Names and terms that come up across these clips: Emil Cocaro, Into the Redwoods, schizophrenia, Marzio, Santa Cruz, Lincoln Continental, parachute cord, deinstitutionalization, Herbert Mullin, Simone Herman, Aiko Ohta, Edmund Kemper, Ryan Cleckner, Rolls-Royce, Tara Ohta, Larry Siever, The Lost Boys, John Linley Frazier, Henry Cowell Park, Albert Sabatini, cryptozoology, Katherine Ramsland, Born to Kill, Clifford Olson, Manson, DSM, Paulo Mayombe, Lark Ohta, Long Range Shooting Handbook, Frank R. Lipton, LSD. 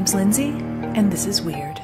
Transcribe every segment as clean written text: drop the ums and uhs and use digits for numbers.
name's Lindsay, and this is Weird.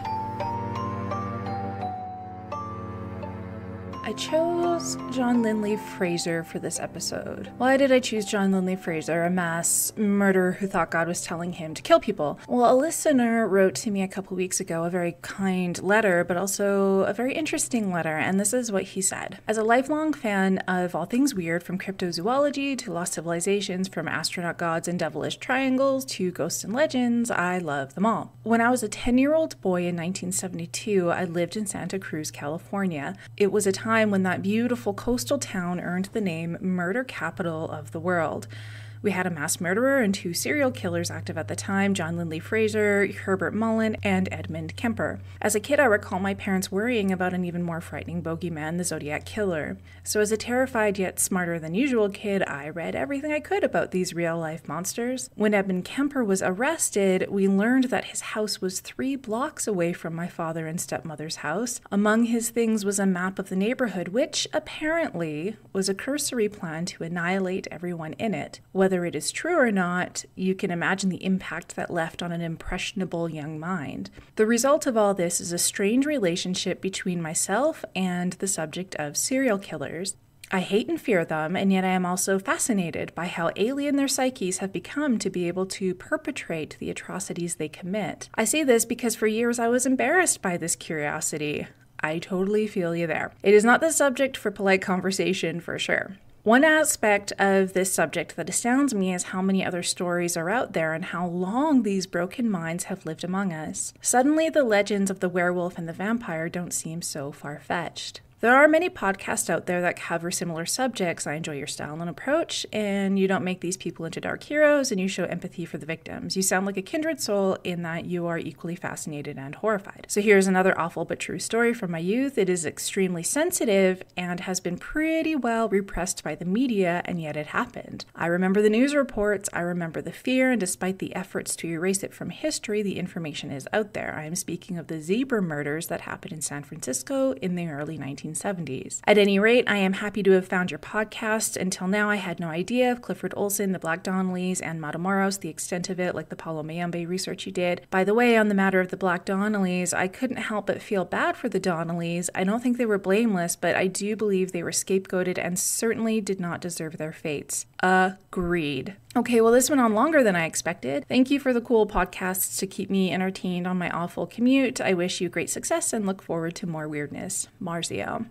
I chose John Linley Frazier for this episode. Why did I choose John Linley Frazier, a mass murderer who thought God was telling him to kill people? Well, a listener wrote to me a couple weeks ago a very kind letter, but also a very interesting letter, and this is what he said. As a lifelong fan of all things weird, from cryptozoology to lost civilizations, from astronaut gods and devilish triangles to ghosts and legends, I love them all. When I was a 10-year-old boy in 1972, I lived in Santa Cruz, California. It was a time when that beautiful coastal town earned the name Murder Capital of the World. We had a mass murderer and two serial killers active at the time, John Linley Frazier, Herbert Mullin, and Edmund Kemper. As a kid, I recall my parents worrying about an even more frightening bogeyman, the Zodiac Killer. So as a terrified yet smarter than usual kid, I read everything I could about these real-life monsters. When Edmund Kemper was arrested, we learned that his house was 3 blocks away from my father and stepmother's house. Among his things was a map of the neighborhood, which apparently was a cursory plan to annihilate everyone in it. Whether it is true or not, you can imagine the impact that left on an impressionable young mind. The result of all this is a strange relationship between myself and the subject of serial killers. I hate and fear them, and yet I am also fascinated by how alien their psyches have become to be able to perpetrate the atrocities they commit. I say this because for years I was embarrassed by this curiosity. I totally feel you there. It is not the subject for polite conversation, for sure. One aspect of this subject that astounds me is how many other stories are out there and how long these broken minds have lived among us. Suddenly, the legends of the werewolf and the vampire don't seem so far-fetched. There are many podcasts out there that cover similar subjects. I enjoy your style and approach, and you don't make these people into dark heroes, and you show empathy for the victims. You sound like a kindred soul in that you are equally fascinated and horrified. So here's another awful but true story from my youth. It is extremely sensitive and has been pretty well repressed by the media, and yet it happened. I remember the news reports, I remember the fear, and despite the efforts to erase it from history, the information is out there. I am speaking of the Zebra Murders that happened in San Francisco in the early 1970s. At any rate, I am happy to have found your podcast. Until now, I had no idea of Clifford Olson, the Black Donnellys, and Matamoros, the extent of it, like the Paulo Mayombe research you did. By the way, on the matter of the Black Donnellys, I couldn't help but feel bad for the Donnellys. I don't think they were blameless, but I do believe they were scapegoated and certainly did not deserve their fates. Agreed. Okay, well, this went on longer than I expected. Thank you for the cool podcasts to keep me entertained on my awful commute. I wish you great success and look forward to more weirdness. Marzio.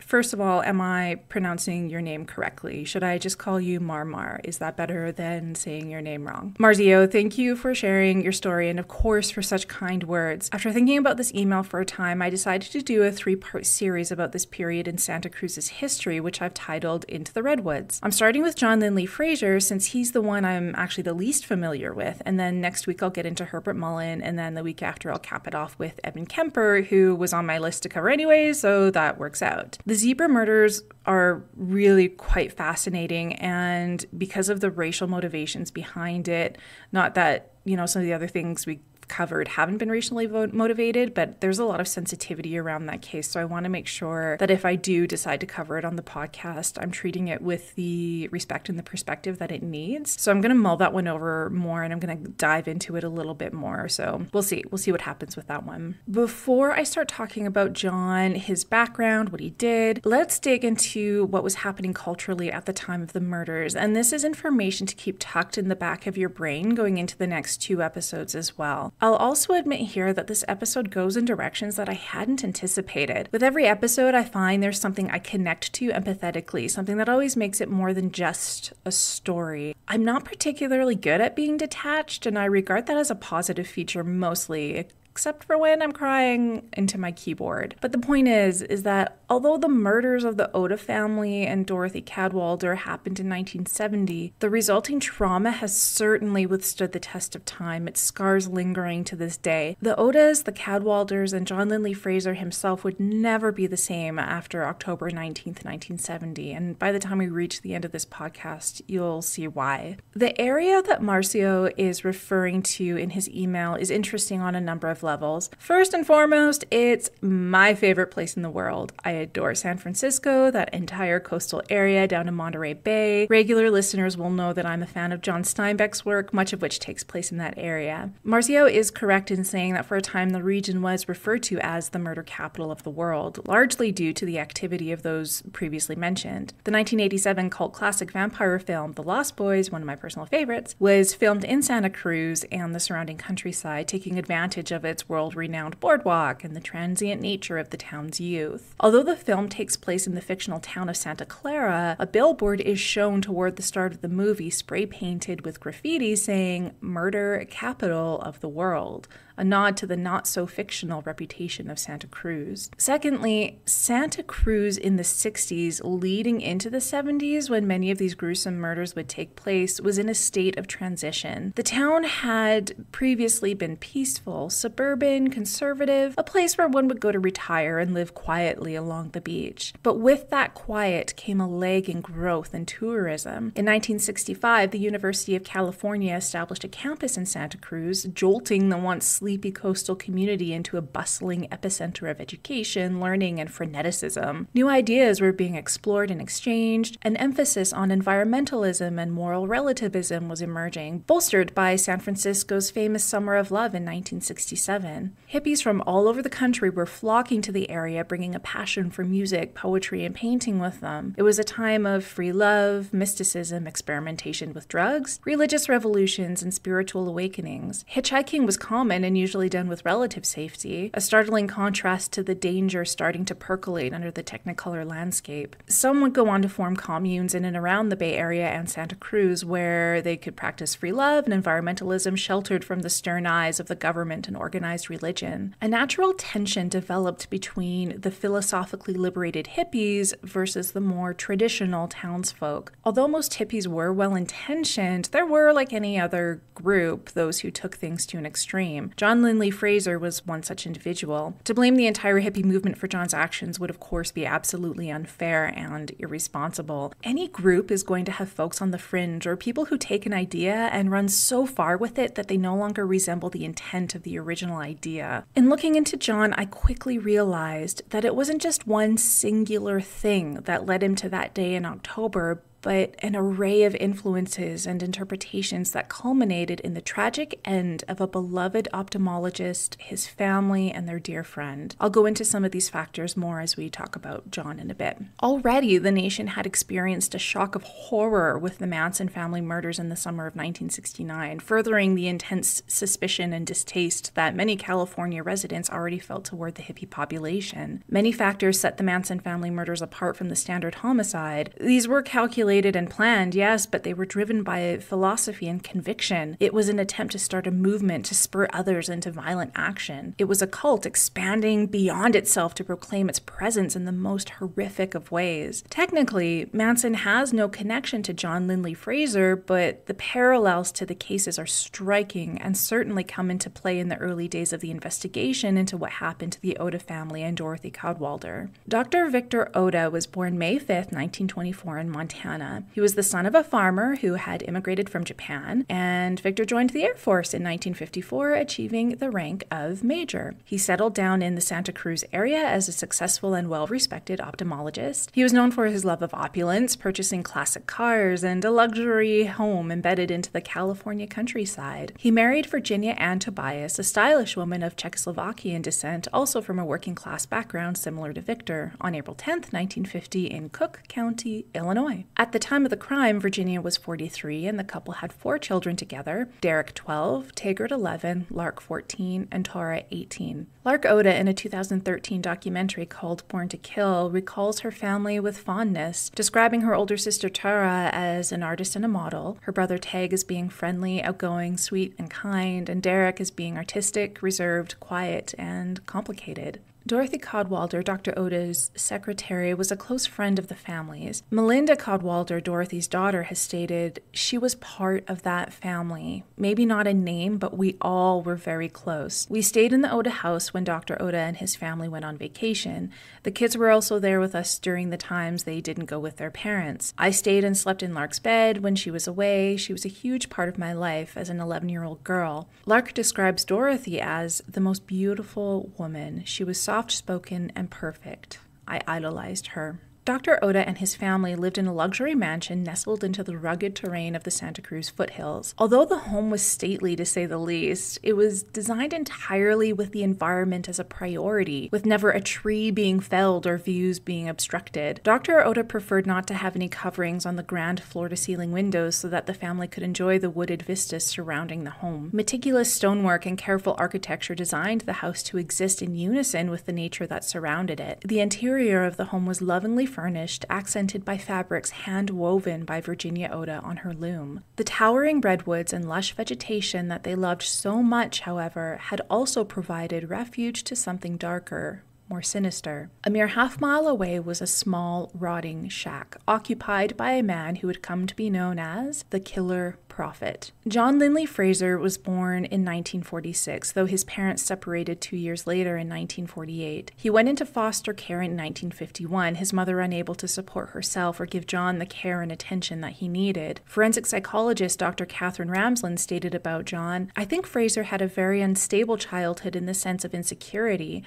First of all, am I pronouncing your name correctly? Should I just call you Marmar? Is that better than saying your name wrong? Marzio, thank you for sharing your story and, of course, for such kind words. After thinking about this email for a time, I decided to do a 3-part series about this period in Santa Cruz's history, which I've titled Into the Redwoods. I'm starting with John Linley Frazier, since he's the one I'm actually the least familiar with, and then next week I'll get into Herbert Mullin, and then the week after I'll cap it off with Edmund Kemper, who was on my list to cover anyway, so that works out. The Zebra Murders are really quite fascinating, and because of the racial motivations behind it, not that, you know, some of the other things we covered haven't been racially motivated, but there's a lot of sensitivity around that case, so I want to make sure that if I do decide to cover it on the podcast, I'm treating it with the respect and the perspective that it needs. So I'm going to mull that one over more, and I'm going to dive into it a little bit more, so we'll see. We'll see what happens with that one. Before I start talking about John, his background, what he did, let's dig into what was happening culturally at the time of the murders, and this is information to keep tucked in the back of your brain going into the next 2 episodes as well. I'll also admit here that this episode goes in directions that I hadn't anticipated. With every episode, I find there's something I connect to empathetically, something that always makes it more than just a story. I'm not particularly good at being detached, and I regard that as a positive feature mostly, except for when I'm crying into my keyboard. But the point is that although the murders of the Ohta family and Dorothy Cadwallader happened in 1970, the resulting trauma has certainly withstood the test of time, its scars lingering to this day. The Ohtas, the Cadwalladers, and John Linley Frazier himself would never be the same after October 19th, 1970, and by the time we reach the end of this podcast, you'll see why. The area that Marzio is referring to in his email is interesting on a number of of levels. First and foremost, it's my favorite place in the world. I adore San Francisco, that entire coastal area down to Monterey Bay. Regular listeners will know that I'm a fan of John Steinbeck's work, much of which takes place in that area. Marzio is correct in saying that for a time the region was referred to as the murder capital of the world, largely due to the activity of those previously mentioned. The 1987 cult classic vampire film The Lost Boys, one of my personal favorites, was filmed in Santa Cruz and the surrounding countryside, taking advantage of its world-renowned boardwalk and the transient nature of the town's youth. Although the film takes place in the fictional town of Santa Clara, a billboard is shown toward the start of the movie spray-painted with graffiti saying, "Murder Capital of the World," a nod to the not-so-fictional reputation of Santa Cruz. Secondly, Santa Cruz in the 60s, leading into the 70s when many of these gruesome murders would take place, was in a state of transition. The town had previously been peaceful, suburban, conservative, a place where one would go to retire and live quietly along the beach. But with that quiet came a lag in growth and tourism. In 1965, the University of California established a campus in Santa Cruz, jolting the once sleepy coastal community into a bustling epicenter of education, learning, and freneticism. New ideas were being explored and exchanged. An emphasis on environmentalism and moral relativism was emerging, bolstered by San Francisco's famous Summer of Love in 1967. Hippies from all over the country were flocking to the area, bringing a passion for music, poetry, and painting with them. It was a time of free love, mysticism, experimentation with drugs, religious revolutions, and spiritual awakenings. Hitchhiking was common and usually done with relative safety, a startling contrast to the danger starting to percolate under the Technicolor landscape. Some would go on to form communes in and around the Bay Area and Santa Cruz, where they could practice free love and environmentalism sheltered from the stern eyes of the government and organized religion. A natural tension developed between the philosophically liberated hippies versus the more traditional townsfolk. Although most hippies were well-intentioned, there were, like any other group, those who took things to an extreme. John Linley Frazier was one such individual. To blame the entire hippie movement for John's actions would, of course, be absolutely unfair and irresponsible. Any group is going to have folks on the fringe, or people who take an idea and run so far with it that they no longer resemble the intent of the original idea. In looking into John, I quickly realized that it wasn't just one singular thing that led him to that day in October, but an array of influences and interpretations that culminated in the tragic end of a beloved ophthalmologist, his family, and their dear friend. I'll go into some of these factors more as we talk about John in a bit. Already, the nation had experienced a shock of horror with the Manson family murders in the summer of 1969, furthering the intense suspicion and distaste that many California residents already felt toward the hippie population. Many factors set the Manson family murders apart from the standard homicide. These were calculated and planned, yes, but they were driven by philosophy and conviction. It was an attempt to start a movement to spur others into violent action. It was a cult expanding beyond itself to proclaim its presence in the most horrific of ways. Technically, Manson has no connection to John Linley Frazier, but the parallels to the cases are striking and certainly come into play in the early days of the investigation into what happened to the Ohta family and Dorothy Cadwallader. Dr. Victor Ohta was born May 5th, 1924 in Montana. He was the son of a farmer who had immigrated from Japan, and Victor joined the Air Force in 1954, achieving the rank of major. He settled down in the Santa Cruz area as a successful and well-respected ophthalmologist. He was known for his love of opulence, purchasing classic cars, and a luxury home embedded into the California countryside. He married Virginia Ann Tobias, a stylish woman of Czechoslovakian descent, also from a working-class background similar to Victor, on April 10, 1950 in Cook County, Illinois. At the time of the crime, Virginia was 43, and the couple had 4 children together: Derek, 12, Taggart, 11, Lark, 14, and Tara, 18. Lark Ohta, in a 2013 documentary called Born to Kill, recalls her family with fondness, describing her older sister Tara as an artist and a model, her brother Tag as being friendly, outgoing, sweet, and kind, and Derek as being artistic, reserved, quiet, and complicated. Dorothy Cadwallader, Dr. Ohta's secretary, was a close friend of the family's. Melinda Cadwallader, Dorothy's daughter, has stated she was part of that family. Maybe not in name, but we all were very close. We stayed in the Ohta house when Dr. Ohta and his family went on vacation. The kids were also there with us during the times they didn't go with their parents. I stayed and slept in Lark's bed when she was away. She was a huge part of my life as an 11-year-old girl. Lark describes Dorothy as the most beautiful woman. She was soft-spoken and perfect. I idolized her. Dr. Ohta and his family lived in a luxury mansion nestled into the rugged terrain of the Santa Cruz foothills. Although the home was stately to say the least, it was designed entirely with the environment as a priority, with never a tree being felled or views being obstructed. Dr. Ohta preferred not to have any coverings on the grand floor-to-ceiling windows so that the family could enjoy the wooded vistas surrounding the home. Meticulous stonework and careful architecture designed the house to exist in unison with the nature that surrounded it. The interior of the home was lovingly furnished, accented by fabrics hand-woven by Virginia Ohta on her loom. The towering redwoods and lush vegetation that they loved so much, however, had also provided refuge to something darker, more sinister. A mere half-mile away was a small, rotting shack, occupied by a man who would come to be known as the Killer Prophet. John Linley Frazier was born in 1946, though his parents separated 2 years later in 1948. He went into foster care in 1951, his mother unable to support herself or give John the care and attention that he needed. Forensic psychologist Dr. Katherine Ramsland stated about John, "I think Frazier had a very unstable childhood in the sense of insecurity.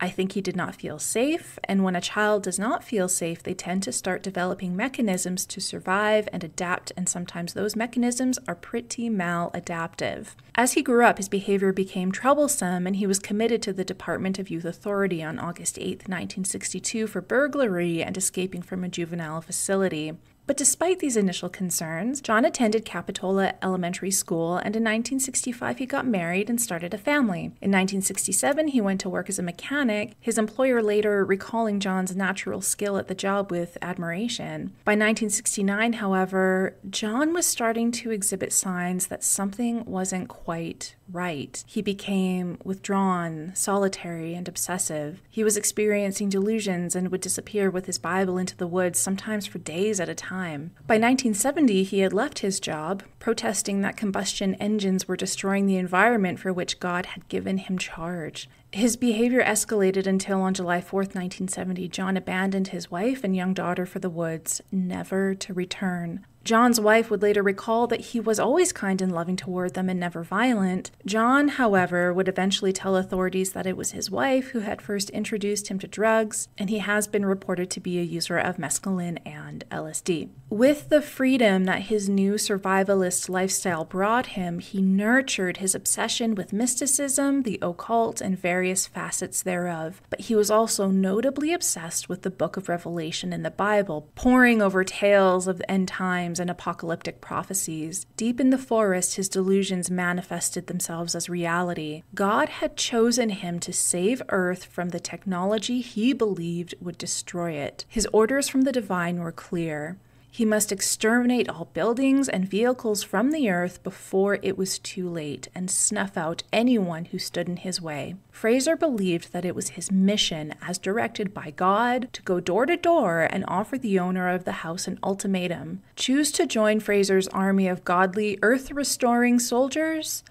I think he did not feel safe, and when a child does not feel safe, they tend to start developing mechanisms to survive and adapt, and sometimes those mechanisms are pretty maladaptive." As he grew up, his behavior became troublesome, and he was committed to the Department of Youth Authority on August 8, 1962 for burglary and escaping from a juvenile facility. But despite these initial concerns, John attended Capitola Elementary School, and in 1965 he got married and started a family. In 1967 he went to work as a mechanic, his employer later recalling John's natural skill at the job with admiration. By 1969, however, John was starting to exhibit signs that something wasn't quite right. He became withdrawn, solitary, and obsessive. He was experiencing delusions and would disappear with his Bible into the woods, sometimes for days at a time. By 1970, he had left his job, protesting that combustion engines were destroying the environment for which God had given him charge. His behavior escalated until on July 4th, 1970, John abandoned his wife and young daughter for the woods, never to return. John's wife would later recall that he was always kind and loving toward them and never violent. John, however, would eventually tell authorities that it was his wife who had first introduced him to drugs, and he has been reported to be a user of mescaline and LSD. With the freedom that his new survivalist lifestyle brought him, he nurtured his obsession with mysticism, the occult, and various facets thereof. But he was also notably obsessed with the Book of Revelation in the Bible, poring over tales of the end times and apocalyptic prophecies. Deep in the forest, his delusions manifested themselves as reality. God had chosen him to save Earth from the technology he believed would destroy it. His orders from the divine were clear. He must exterminate all buildings and vehicles from the earth before it was too late and snuff out anyone who stood in his way. Frazier believed that it was his mission, as directed by God, to go door to door and offer the owner of the house an ultimatum. Choose to join Frazier's army of godly, earth-restoring soldiers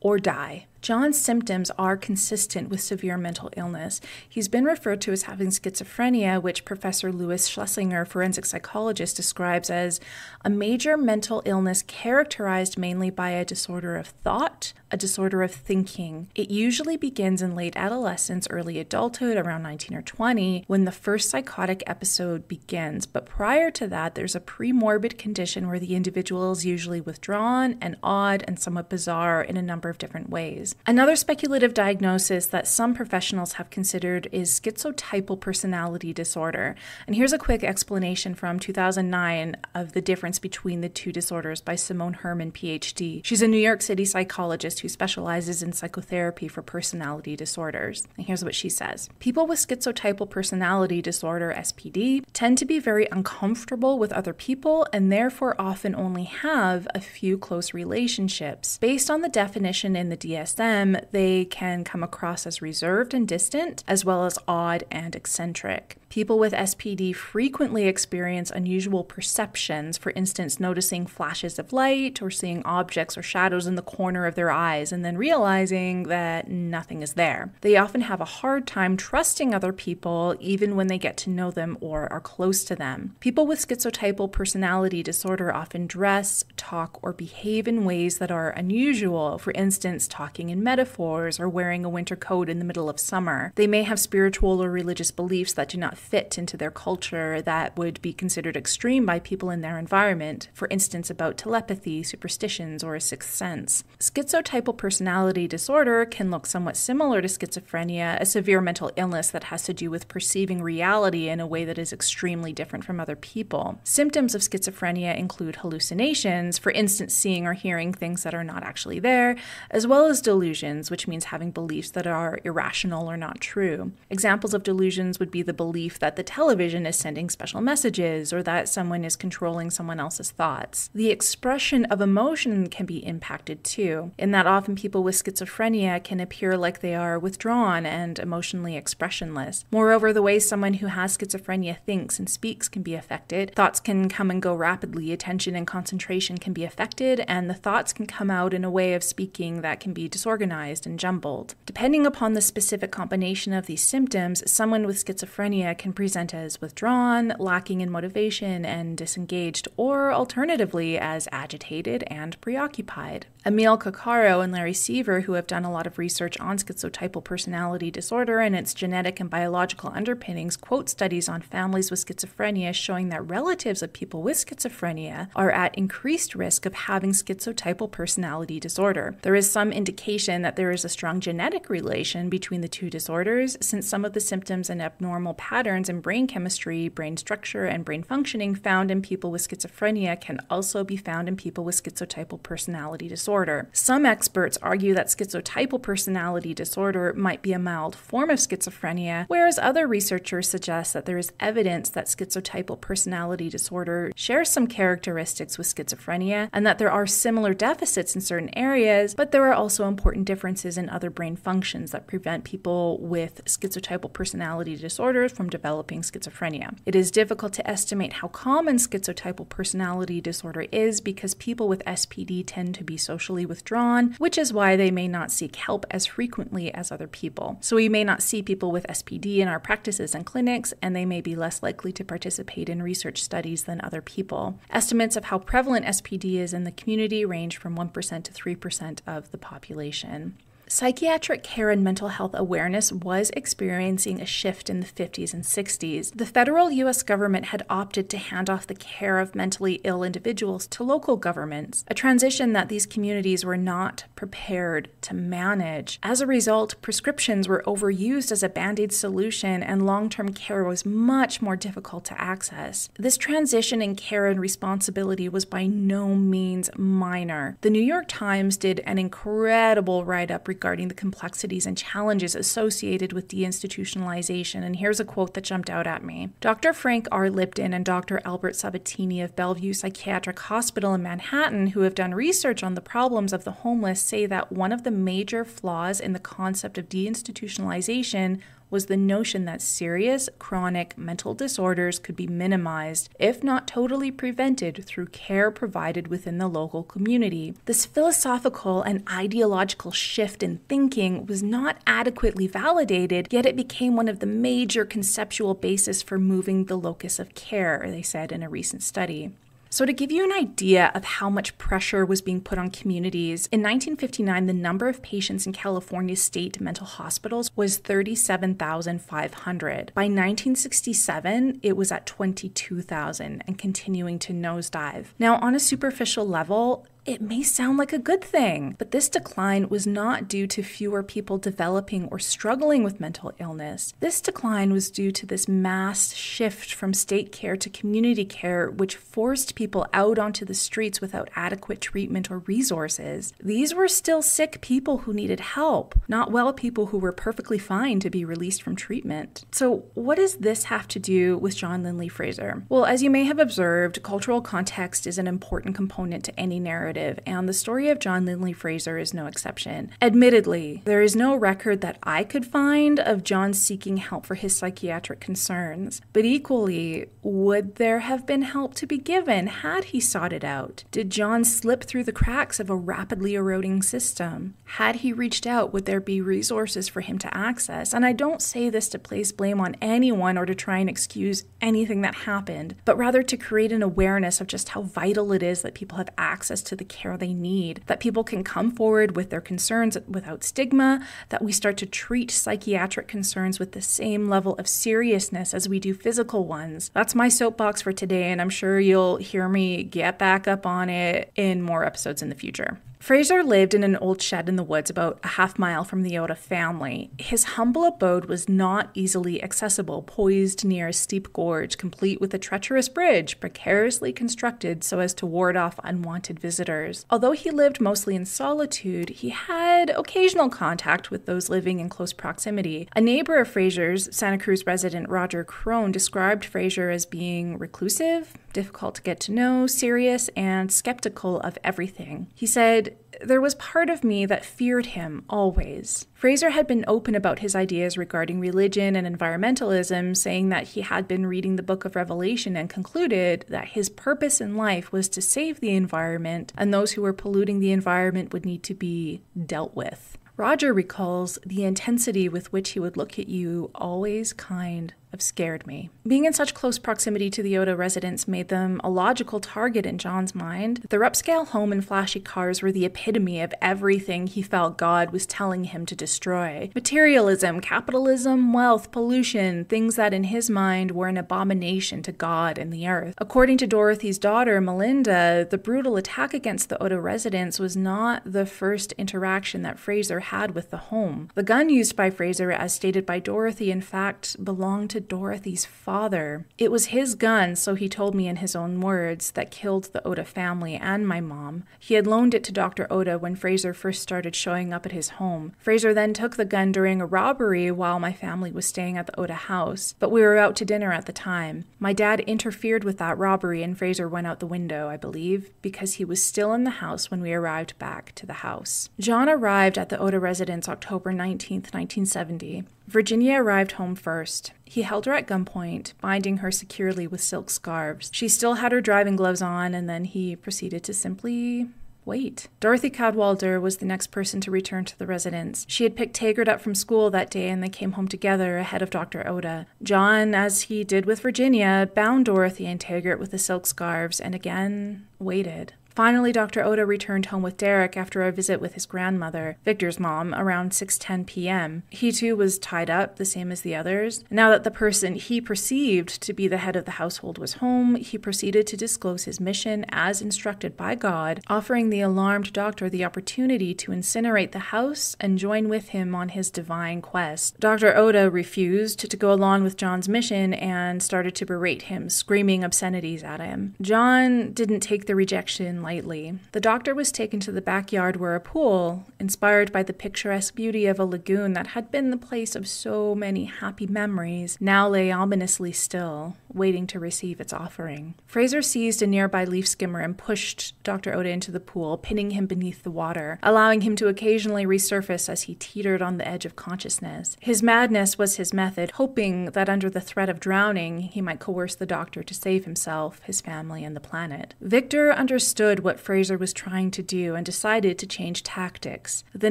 or die. John's symptoms are consistent with severe mental illness. He's been referred to as having schizophrenia, which Professor Louis Schlesinger, forensic psychologist, describes as a major mental illness characterized mainly by a disorder of thought, a disorder of thinking. It usually begins in late adolescence, early adulthood, around 19 or 20, when the first psychotic episode begins. But prior to that, there's a pre-morbid condition where the individual is usually withdrawn and odd and somewhat bizarre in a number of different ways. Another speculative diagnosis that some professionals have considered is schizotypal personality disorder. And here's a quick explanation from 2009 of the difference between the two disorders by Simone Herman, PhD. She's a New York City psychologist who specializes in psychotherapy for personality disorders. And here's what she says. People with schizotypal personality disorder, SPD, tend to be very uncomfortable with other people and therefore often only have a few close relationships. Based on the definition in the DSM, them, they can come across as reserved and distant, as well as odd and eccentric. People with SPD frequently experience unusual perceptions, for instance, noticing flashes of light or seeing objects or shadows in the corner of their eyes and then realizing that nothing is there. They often have a hard time trusting other people even when they get to know them or are close to them. People with schizotypal personality disorder often dress, talk, or behave in ways that are unusual, for instance, talking in metaphors or wearing a winter coat in the middle of summer. They may have spiritual or religious beliefs that do not fit into their culture that would be considered extreme by people in their environment, for instance about telepathy, superstitions, or a sixth sense. Schizotypal personality disorder can look somewhat similar to schizophrenia, a severe mental illness that has to do with perceiving reality in a way that is extremely different from other people. Symptoms of schizophrenia include hallucinations, for instance seeing or hearing things that are not actually there, as well as delusions, which means having beliefs that are irrational or not true. Examples of delusions would be the belief that the television is sending special messages or that someone is controlling someone else's thoughts. The expression of emotion can be impacted too, in that often people with schizophrenia can appear like they are withdrawn and emotionally expressionless. Moreover, the way someone who has schizophrenia thinks and speaks can be affected. Thoughts can come and go rapidly, attention and concentration can be affected, and the thoughts can come out in a way of speaking that can be disorganized and jumbled. Depending upon the specific combination of these symptoms, someone with schizophrenia can present as withdrawn, lacking in motivation, and disengaged, or alternatively as agitated and preoccupied. Emil Cocaro and Larry Siever, who have done a lot of research on schizotypal personality disorder and its genetic and biological underpinnings, quote studies on families with schizophrenia showing that relatives of people with schizophrenia are at increased risk of having schizotypal personality disorder. There is some indication that there is a strong genetic relation between the two disorders, since some of the symptoms and abnormal patterns in brain chemistry, brain structure, and brain functioning found in people with schizophrenia can also be found in people with schizotypal personality disorder. Some experts argue that schizotypal personality disorder might be a mild form of schizophrenia, whereas other researchers suggest that there is evidence that schizotypal personality disorder shares some characteristics with schizophrenia and that there are similar deficits in certain areas, but there are also important differences in other brain functions that prevent people with schizotypal personality disorder from developing schizophrenia. It is difficult to estimate how common schizotypal personality disorder is because people with SPD tend to be socially withdrawn, which is why they may not seek help as frequently as other people. So we may not see people with SPD in our practices and clinics, and they may be less likely to participate in research studies than other people. Estimates of how prevalent SPD is in the community range from 1% to 3% of the population. Psychiatric care and mental health awareness was experiencing a shift in the 50s and 60s. The federal U.S. government had opted to hand off the care of mentally ill individuals to local governments, a transition that these communities were not prepared to manage. As a result, prescriptions were overused as a band-aid solution, and long-term care was much more difficult to access. This transition in care and responsibility was by no means minor. The New York Times did an incredible write-up regarding the complexities and challenges associated with deinstitutionalization, and here's a quote that jumped out at me. Dr. Frank R. Lipton and Dr. Albert Sabatini of Bellevue Psychiatric Hospital in Manhattan, who have done research on the problems of the homeless, say that one of the major flaws in the concept of deinstitutionalization was the notion that serious, chronic mental disorders could be minimized, if not totally prevented, through care provided within the local community. This philosophical and ideological shift in thinking was not adequately validated, yet it became one of the major conceptual bases for moving the locus of care, they said in a recent study. So to give you an idea of how much pressure was being put on communities, in 1959, the number of patients in California's state mental hospitals was 37,500. By 1967, it was at 22,000 and continuing to nosedive. Now, on a superficial level, it may sound like a good thing, but this decline was not due to fewer people developing or struggling with mental illness. This decline was due to this mass shift from state care to community care, which forced people out onto the streets without adequate treatment or resources. These were still sick people who needed help, not well people who were perfectly fine to be released from treatment. So what does this have to do with John Linley Frazier? Well, as you may have observed, cultural context is an important component to any narrative narrative, and the story of John Linley Frazier is no exception. Admittedly, there is no record that I could find of John seeking help for his psychiatric concerns, but equally, would there have been help to be given had he sought it out? Did John slip through the cracks of a rapidly eroding system? Had he reached out, would there be resources for him to access? And I don't say this to place blame on anyone or to try and excuse anything that happened, but rather to create an awareness of just how vital it is that people have access to the care they need, that people can come forward with their concerns without stigma, that we start to treat psychiatric concerns with the same level of seriousness as we do physical ones. That's my soapbox for today, and I'm sure you'll hear me get back up on it in more episodes in the future. Frazier lived in an old shed in the woods about a half mile from the Ohta family. His humble abode was not easily accessible, poised near a steep gorge, complete with a treacherous bridge, precariously constructed so as to ward off unwanted visitors. Although he lived mostly in solitude, he had occasional contact with those living in close proximity. A neighbor of Frazier's, Santa Cruz resident Roger Crone, described Frazier as being reclusive, difficult to get to know, serious, and skeptical of everything. He said, "There was part of me that feared him always." Frazier had been open about his ideas regarding religion and environmentalism, saying that he had been reading the Book of Revelation and concluded that his purpose in life was to save the environment, and those who were polluting the environment would need to be dealt with. Roger recalls the intensity with which he would look at you, always kind of scared me. Being in such close proximity to the Ohta residents made them a logical target in John's mind. Their upscale home and flashy cars were the epitome of everything he felt God was telling him to destroy. Materialism, capitalism, wealth, pollution, things that in his mind were an abomination to God and the earth. According to Dorothy's daughter, Melinda, the brutal attack against the Ohta residents was not the first interaction that Frazier had with the home. The gun used by Frazier, as stated by Dorothy, in fact belonged to Dorothy's father. It was his gun, so he told me in his own words, that killed the Ohta family and my mom. He had loaned it to Dr. Ohta when Frazier first started showing up at his home. Frazier then took the gun during a robbery while my family was staying at the Ohta house, but we were out to dinner at the time. My dad interfered with that robbery and Frazier went out the window, I believe, because he was still in the house when we arrived back to the house. John arrived at the Ohta residence October 19th, 1970. Virginia arrived home first. He held her at gunpoint, binding her securely with silk scarves. She still had her driving gloves on, and then he proceeded to simply wait. Dorothy Cadwallader was the next person to return to the residence. She had picked Taggart up from school that day, and they came home together ahead of Dr. Ohta. John, as he did with Virginia, bound Dorothy and Taggart with the silk scarves and again waited. Finally, Dr. Ohta returned home with Derek after a visit with his grandmother, Victor's mom, around 6:10 p.m. He too was tied up, the same as the others. Now that the person he perceived to be the head of the household was home, he proceeded to disclose his mission as instructed by God, offering the alarmed doctor the opportunity to incinerate the house and join with him on his divine quest. Dr. Ohta refused to go along with John's mission and started to berate him, screaming obscenities at him. John didn't take the rejection lightly. The doctor was taken to the backyard where a pool, inspired by the picturesque beauty of a lagoon that had been the place of so many happy memories, now lay ominously still, waiting to receive its offering. Frazier seized a nearby leaf skimmer and pushed Dr. Ohta into the pool, pinning him beneath the water, allowing him to occasionally resurface as he teetered on the edge of consciousness. His madness was his method, hoping that under the threat of drowning, he might coerce the doctor to save himself, his family, and the planet. Victor understood what Frazier was trying to do and decided to change tactics. The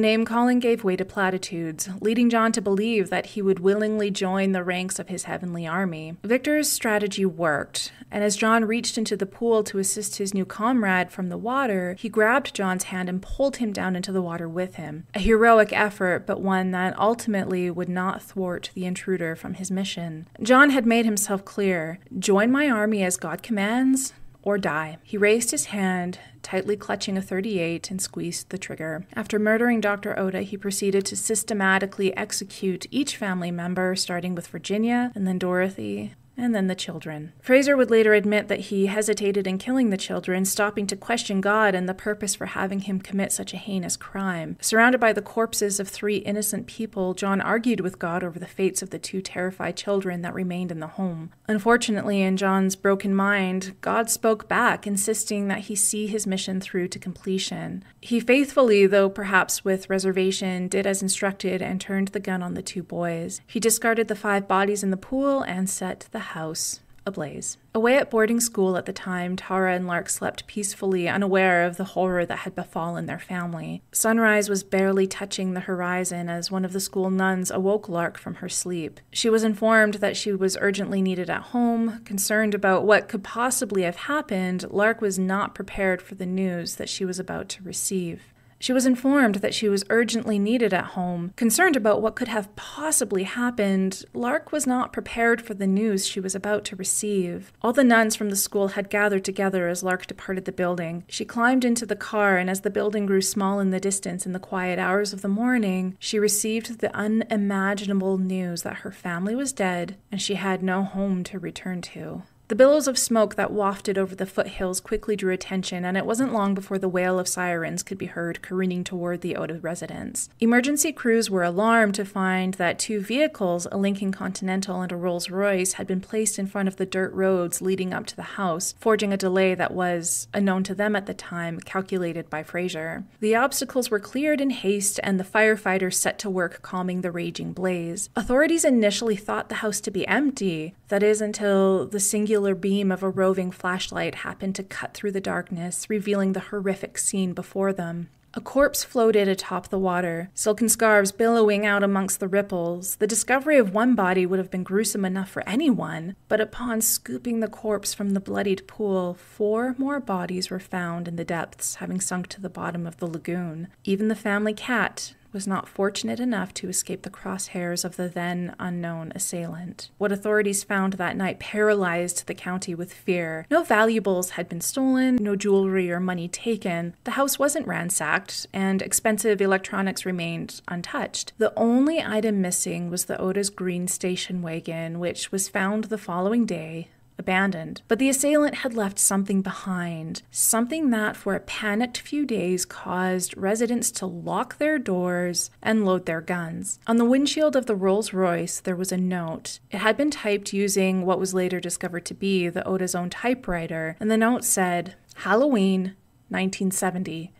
name-calling gave way to platitudes, leading John to believe that he would willingly join the ranks of his heavenly army. Victor's strategy worked, and as John reached into the pool to assist his new comrade from the water, he grabbed John's hand and pulled him down into the water with him. A heroic effort, but one that ultimately would not thwart the intruder from his mission. John had made himself clear: join my army as God commands, or die. He raised his hand, tightly clutching a .38, and squeezed the trigger. After murdering Dr. Ohta, he proceeded to systematically execute each family member, starting with Virginia, and then Dorothy, and then the children. Frazier would later admit that he hesitated in killing the children, stopping to question God and the purpose for having him commit such a heinous crime. Surrounded by the corpses of three innocent people, John argued with God over the fates of the two terrified children that remained in the home. Unfortunately, in John's broken mind, God spoke back, insisting that he see his mission through to completion. He faithfully, though perhaps with reservation, did as instructed and turned the gun on the two boys. He discarded the 5 bodies in the pool and set the house ablaze. Away at boarding school at the time, Tara and Lark slept peacefully, unaware of the horror that had befallen their family. Sunrise was barely touching the horizon as one of the school nuns awoke Lark from her sleep. She was informed that she was urgently needed at home. Concerned about what could possibly have happened, Lark was not prepared for the news that she was about to receive. She was informed that she was urgently needed at home. Concerned about what could have possibly happened, Lark was not prepared for the news she was about to receive. All the nuns from the school had gathered together as Lark departed the building. She climbed into the car, and as the building grew small in the distance in the quiet hours of the morning, she received the unimaginable news that her family was dead and she had no home to return to. The billows of smoke that wafted over the foothills quickly drew attention, and it wasn't long before the wail of sirens could be heard careening toward the Ohta residence. Emergency crews were alarmed to find that 2 vehicles, a Lincoln Continental and a Rolls-Royce, had been placed in front of the dirt roads leading up to the house, forging a delay that was, unknown to them at the time, calculated by Frazier. The obstacles were cleared in haste, and the firefighters set to work calming the raging blaze. Authorities initially thought the house to be empty, that is, until the singular beam of a roving flashlight happened to cut through the darkness, revealing the horrific scene before them. A corpse floated atop the water, silken scarves billowing out amongst the ripples. The discovery of one body would have been gruesome enough for anyone, but upon scooping the corpse from the bloodied pool, 4 more bodies were found in the depths, having sunk to the bottom of the lagoon. Even the family cat was not fortunate enough to escape the crosshairs of the then unknown assailant. What authorities found that night paralyzed the county with fear. No valuables had been stolen, no jewelry or money taken. The house wasn't ransacked, and expensive electronics remained untouched. The only item missing was the Ohta's green station wagon, which was found the following day, abandoned. But the assailant had left something behind, something that for a panicked few days caused residents to lock their doors and load their guns. On the windshield of the Rolls-Royce, there was a note. It had been typed using what was later discovered to be the Ohta's own typewriter, and the note said, "Halloween, 1970.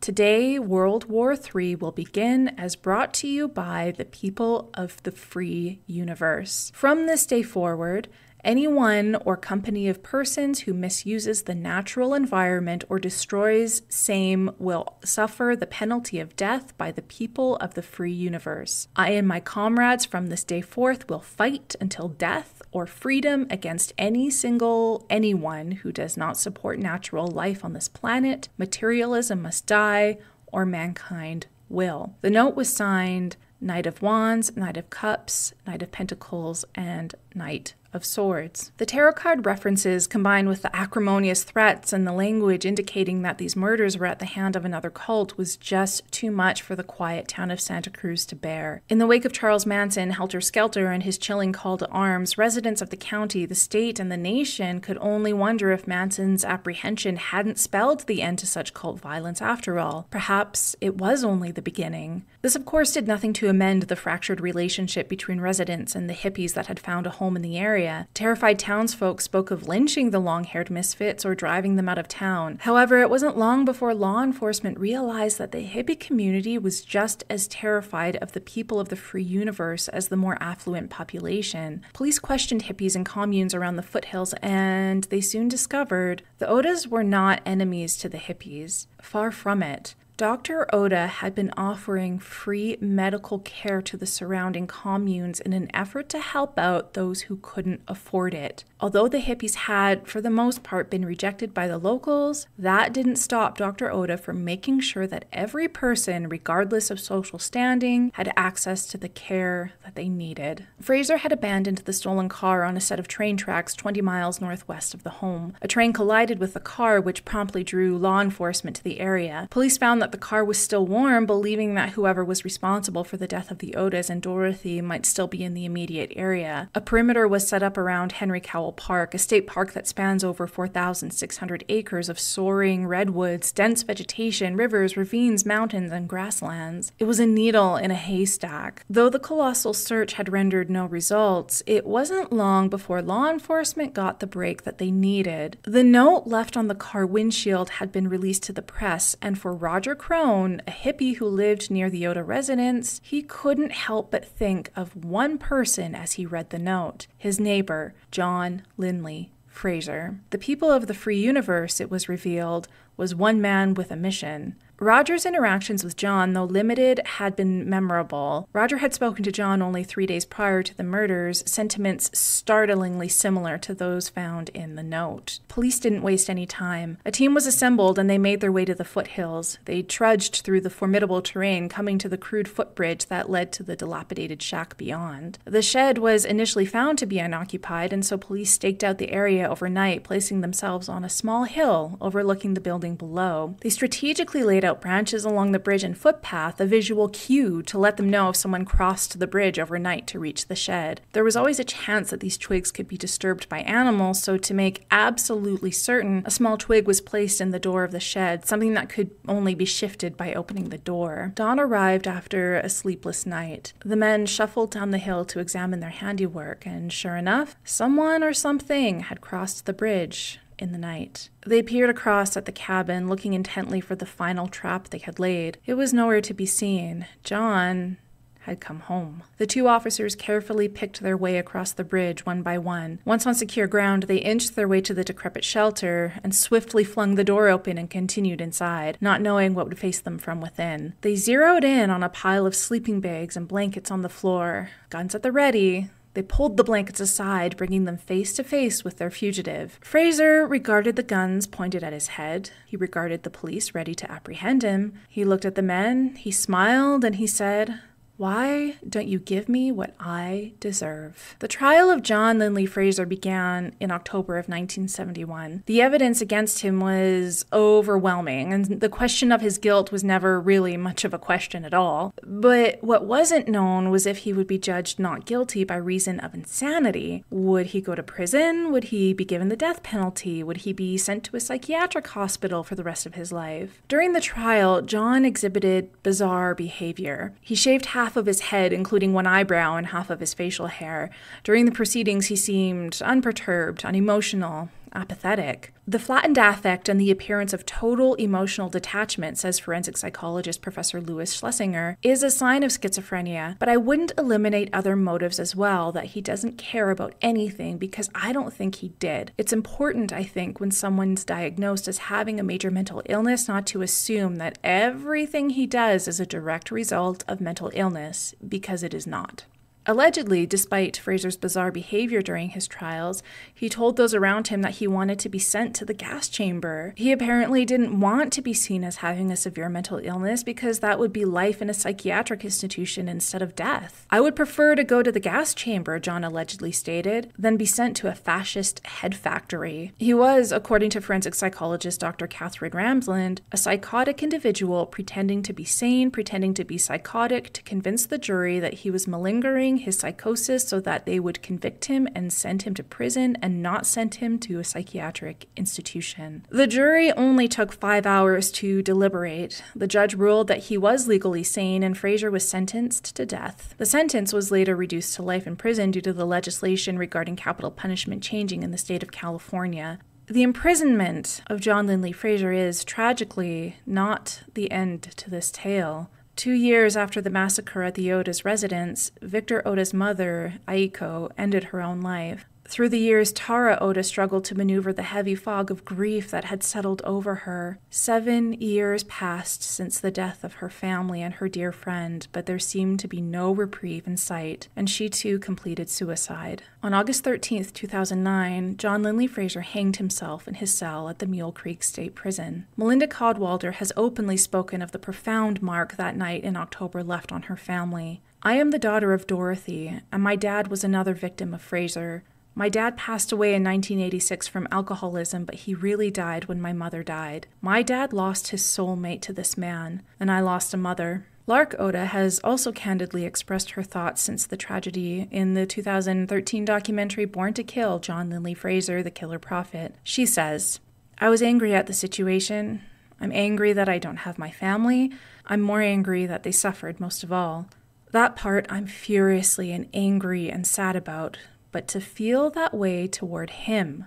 Today, World War III will begin as brought to you by the people of the free universe. From this day forward, anyone or company of persons who misuses the natural environment or destroys same will suffer the penalty of death by the people of the free universe. I and my comrades from this day forth will fight until death or freedom against anyone who does not support natural life on this planet. Materialism must die, or mankind will." The note was signed Knight of Wands, Knight of Cups, Knight of Pentacles, and Knight of Swords. The tarot card references, combined with the acrimonious threats and the language indicating that these murders were at the hand of another cult, was just too much for the quiet town of Santa Cruz to bear. In the wake of Charles Manson, Helter Skelter, and his chilling call to arms, residents of the county, the state, and the nation could only wonder if Manson's apprehension hadn't spelled the end to such cult violence after all. Perhaps it was only the beginning. This, of course, did nothing to amend the fractured relationship between residents and the hippies that had found a home in the area. Terrified townsfolk spoke of lynching the long-haired misfits or driving them out of town. However, it wasn't long before law enforcement realized that the hippie community was just as terrified of the people of the free universe as the more affluent population. Police questioned hippies in communes around the foothills, and they soon discovered the Ohtas were not enemies to the hippies. Far from it. Dr. Ohta had been offering free medical care to the surrounding communes in an effort to help out those who couldn't afford it. Although the hippies had, for the most part, been rejected by the locals, that didn't stop Dr. Ohta from making sure that every person, regardless of social standing, had access to the care that they needed. Frazier had abandoned the stolen car on a set of train tracks 20 miles northwest of the home. A train collided with the car, which promptly drew law enforcement to the area. Police found that that the car was still warm, believing that whoever was responsible for the death of the Ohtas and Dorothy might still be in the immediate area. A perimeter was set up around Henry Cowell Park, a state park that spans over 4,600 acres of soaring redwoods, dense vegetation, rivers, ravines, mountains, and grasslands. It was a needle in a haystack. Though the colossal search had rendered no results, it wasn't long before law enforcement got the break that they needed. The note left on the car windshield had been released to the press, and for Roger Crone, a hippie who lived near the Ohta residence, he couldn't help but think of one person as he read the note: his neighbor, John Linley Frazier. The people of the free universe, it was revealed, was one man with a mission. Roger's interactions with John, though limited, had been memorable. Roger had spoken to John only 3 days prior to the murders, sentiments startlingly similar to those found in the note. Police didn't waste any time. A team was assembled and they made their way to the foothills. They trudged through the formidable terrain, coming to the crude footbridge that led to the dilapidated shack beyond. The shed was initially found to be unoccupied, and so police staked out the area overnight, placing themselves on a small hill overlooking the building below. They strategically laid out branches along the bridge and footpath, a visual cue to let them know if someone crossed the bridge overnight to reach the shed. There was always a chance that these twigs could be disturbed by animals, so to make absolutely certain, a small twig was placed in the door of the shed, something that could only be shifted by opening the door. Dawn arrived after a sleepless night. The men shuffled down the hill to examine their handiwork, and sure enough, someone or something had crossed the bridge in the night. They peered across at the cabin, looking intently for the final trap they had laid. It was nowhere to be seen. John had come home. The two officers carefully picked their way across the bridge one by one. Once on secure ground, they inched their way to the decrepit shelter and swiftly flung the door open and continued inside, not knowing what would face them from within. They zeroed in on a pile of sleeping bags and blankets on the floor, guns at the ready. They pulled the blankets aside, bringing them face to face with their fugitive. Frazier regarded the guns pointed at his head. He regarded the police ready to apprehend him. He looked at the men, he smiled, and he said, "Why don't you give me what I deserve?" The trial of John Linley Frazier began in October of 1971. The evidence against him was overwhelming, and the question of his guilt was never really much of a question at all. But what wasn't known was if he would be judged not guilty by reason of insanity. Would he go to prison? Would he be given the death penalty? Would he be sent to a psychiatric hospital for the rest of his life? During the trial, John exhibited bizarre behavior. He shaved half of his head, including one eyebrow and half of his facial hair. During the proceedings, he seemed unperturbed, unemotional, apathetic. The flattened affect and the appearance of total emotional detachment, says forensic psychologist Professor Louis Schlesinger, is a sign of schizophrenia, but I wouldn't eliminate other motives as well, that he doesn't care about anything, because I don't think he did. It's important, I think, when someone's diagnosed as having a major mental illness, not to assume that everything he does is a direct result of mental illness, because it is not. Allegedly, despite Frazier's bizarre behavior during his trials, he told those around him that he wanted to be sent to the gas chamber. He apparently didn't want to be seen as having a severe mental illness because that would be life in a psychiatric institution instead of death. "I would prefer to go to the gas chamber," John allegedly stated, "than be sent to a fascist head factory." He was, according to forensic psychologist Dr. Katherine Ramsland, a psychotic individual pretending to be sane, pretending to be psychotic to convince the jury that he was malingering his psychosis so that they would convict him and send him to prison and not send him to a psychiatric institution. The jury only took 5 hours to deliberate. The judge ruled that he was legally sane, and Frazier was sentenced to death. The sentence was later reduced to life in prison due to the legislation regarding capital punishment changing in the state of California. The imprisonment of John Linley Frazier is, tragically, not the end to this tale. 2 years after the massacre at the Ohta's residence, Victor Ohta's mother, Aiko, ended her own life. Through the years, Tara Ohta struggled to maneuver the heavy fog of grief that had settled over her. 7 years passed since the death of her family and her dear friend, but there seemed to be no reprieve in sight, and she too completed suicide. On August 13, 2009, John Linley Frazier hanged himself in his cell at the Mule Creek State Prison. Melinda Cadwallader has openly spoken of the profound mark that night in October left on her family. "I am the daughter of Dorothy, and my dad was another victim of Frazier. My dad passed away in 1986 from alcoholism, but he really died when my mother died. My dad lost his soulmate to this man, and I lost a mother. Lark Ohta has also candidly expressed her thoughts since the tragedy in the 2013 documentary Born to Kill, John Linley Frazier, The Killer Prophet. She says, "I was angry at the situation. I'm angry that I don't have my family. I'm more angry that they suffered most of all. That part I'm furiously and angry and sad about, but to feel that way toward him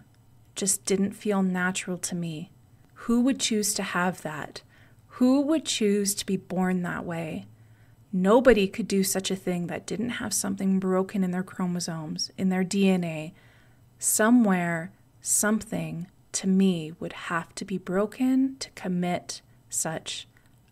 just didn't feel natural to me. Who would choose to have that? Who would choose to be born that way? Nobody could do such a thing that didn't have something broken in their chromosomes, in their DNA. Somewhere, something, to me, would have to be broken to commit such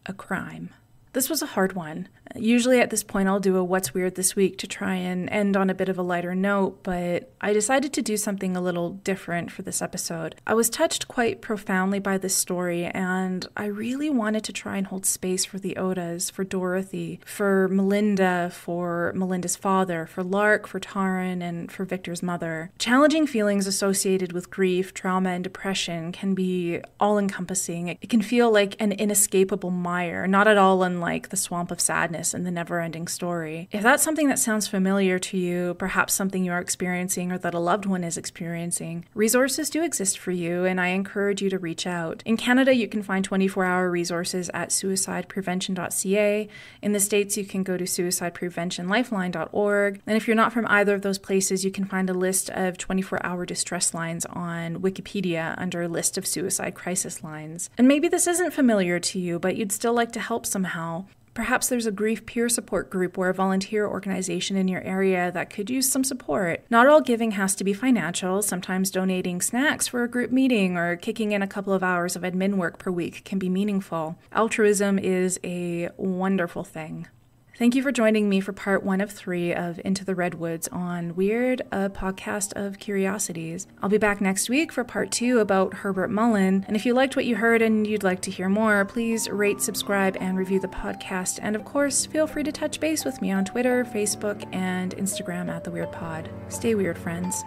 a crime." This was a hard one. Usually at this point, I'll do a What's Weird This Week to try and end on a bit of a lighter note, but I decided to do something a little different for this episode. I was touched quite profoundly by this story, and I really wanted to try and hold space for the Ohtas, for Dorothy, for Melinda, for Melinda's father, for Lark, for Taran, and for Victor's mother. Challenging feelings associated with grief, trauma, and depression can be all-encompassing. It can feel like an inescapable mire, not at all unlike the swamp of sadness and the never-ending story. If that's something that sounds familiar to you, perhaps something you are experiencing or that a loved one is experiencing, resources do exist for you, and I encourage you to reach out. In Canada, you can find 24-hour resources at suicideprevention.ca. In the States, you can go to suicidepreventionlifeline.org. And if you're not from either of those places, you can find a list of 24-hour distress lines on Wikipedia under a list of suicide crisis lines. And maybe this isn't familiar to you, but you'd still like to help somehow. Perhaps there's a grief peer support group or a volunteer organization in your area that could use some support. Not all giving has to be financial. Sometimes donating snacks for a group meeting or kicking in a couple of hours of admin work per week can be meaningful. Altruism is a wonderful thing. Thank you for joining me for part 1 of 3 of Into the Redwoods on Weird, a Podcast of Curiosities. I'll be back next week for part 2 about Herbert Mullin. And if you liked what you heard and you'd like to hear more, please rate, subscribe, and review the podcast. And of course, feel free to touch base with me on Twitter, Facebook, and Instagram at The Weird Pod. Stay weird, friends.